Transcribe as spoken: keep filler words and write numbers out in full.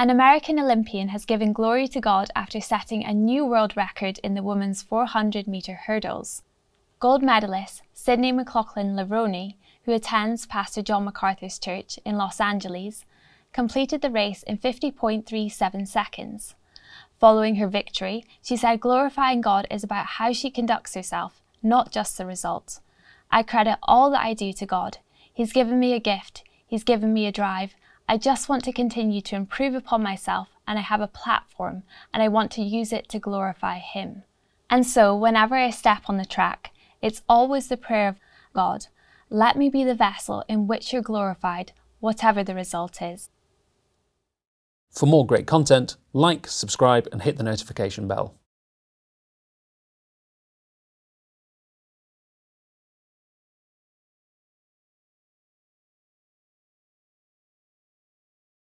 An American Olympian has given glory to God after setting a new world record in the women's four hundred metre hurdles. Gold medalist Sydney McLaughlin-Levrone, who attends Pastor John MacArthur's church in Los Angeles, completed the race in fifty point three seven seconds. Following her victory, she said glorifying God is about how she conducts herself, not just the result. I credit all that I do to God. He's given me a gift, He's given me a drive. I just want to continue to improve upon myself, and I have a platform and I want to use it to glorify Him. And so whenever I step on the track, it's always the prayer of God, let me be the vessel in which you're glorified, whatever the result is. For more great content, like, subscribe and hit the notification bell.